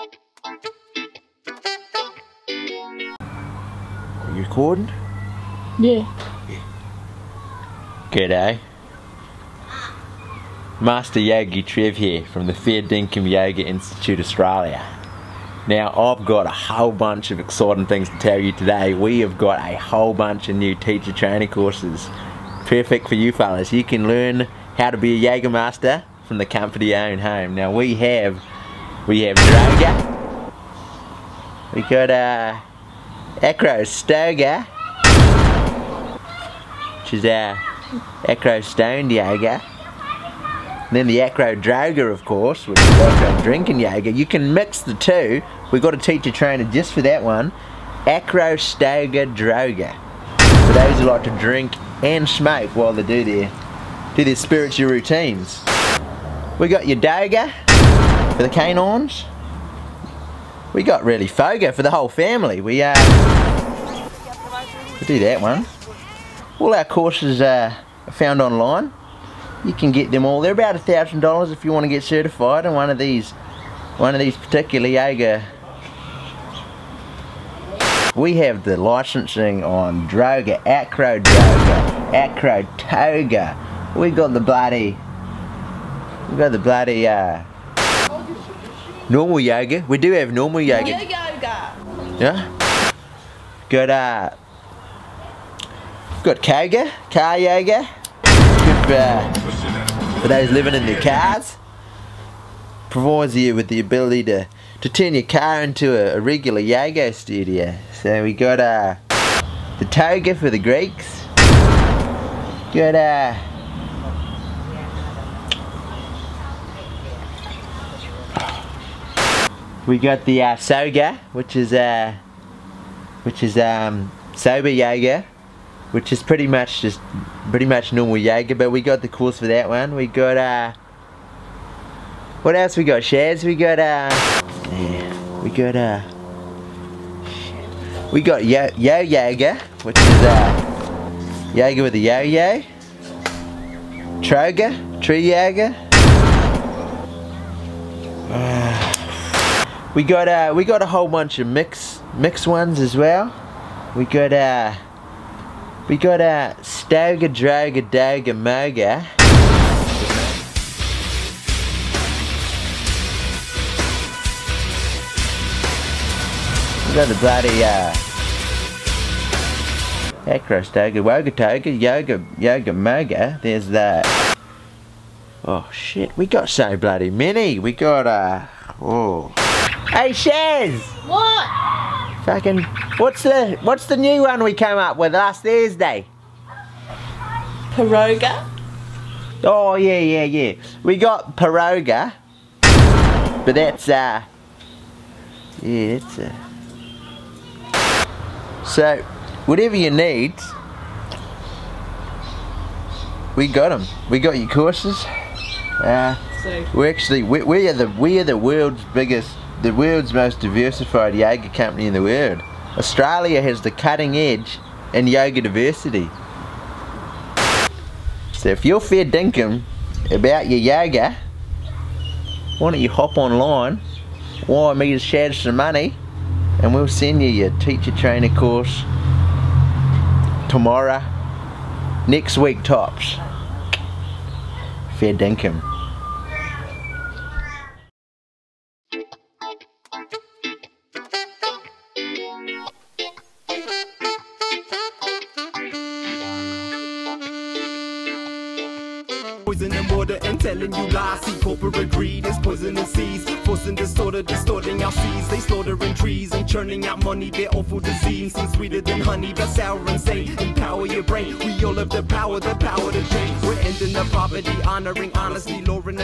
Are you recording? Yeah. G'day. Master Yogi Trev here from the Fair Dinkum Yoga Institute Australia. Now I've got a whole bunch of exciting things to tell you today. We have got a whole bunch of new teacher training courses. Perfect for you fellas. You can learn how to be a yoga master from the comfort of your own home. Now we have yoga. We got acrostoga, which is our acrostone yoga. And then the acrodroga, of course, which is acro drinking yoga. You can mix the two. We've got a teacher trainer just for that one. Acrostoga droga. For those who like to drink and smoke while they do their spiritual routines. We got your doga for the canines. We got really foga for the whole family. We do that one. All our courses are found online. You can get them all. They're about $1,000 if you want to get certified in one of these particular yoga. We have the licensing on droga, acrotoga. We got the bloody normal yoga. We do have normal yoga. Yeah. Got koga, car yoga. For those living in their cars, provides you with the ability to turn your car into a regular yoga studio. So we got the toga for the Greeks. Got the soga, which is sober yoga. Which is pretty much normal yoga, but we got the course for that one. We got what else we got, Shaz? We got yo yoga, which is yoga with a yo-yo. Troga, tree yoga. We got a whole bunch of mix ones as well. We got stoga, droga, doga, moga. We got the bloody acrostoga, woga, toga, yoga, moga. There's that. Oh shit, we got so bloody many. We got Hey Shaz! What? Fucking, what's the new one we came up with last Thursday? Piroga. Oh yeah. We got piroga, but that's so whatever you need, we got them. We got your courses. We are the world's biggest. The world's most diversified yoga company in the world. Australia has the cutting edge in yoga diversity. So if you're fair dinkum about your yoga, why don't you hop online, wire me as Shad some money, and we'll send you your teacher trainer course tomorrow, next week tops. Fair dinkum. Poison and water and telling you lies. See, corporate greed is poisonous seeds, forcing disorder, distorting our seeds. They slaughtering trees and churning out money. They're awful disease, seems sweeter than honey, but sour and sane. Empower your brain. We all have the power to change. We're ending the poverty, honoring honesty, lowering